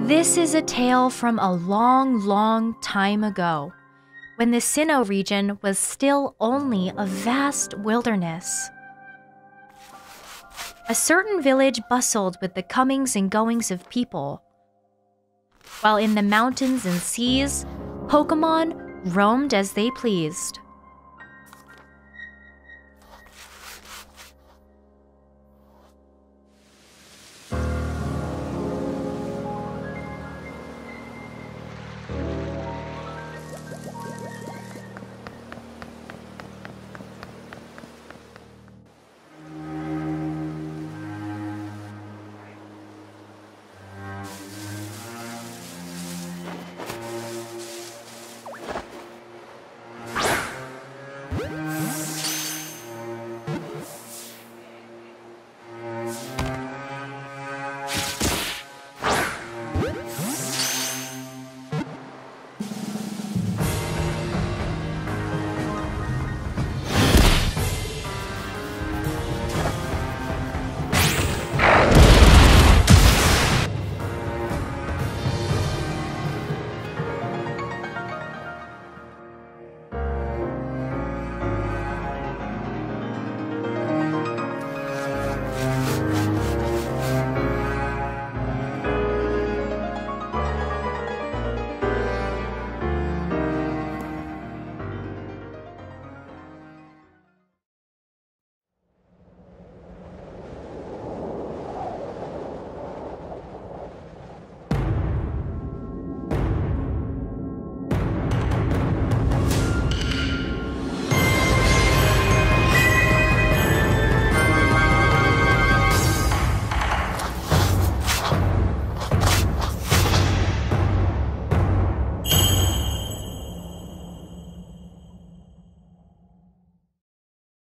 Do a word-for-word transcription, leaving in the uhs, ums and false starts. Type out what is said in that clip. This is a tale from a long, long time ago, when the Sinnoh region was still only a vast wilderness. A certain village bustled with the comings and goings of people, while in the mountains and seas, Pokémon roamed as they pleased.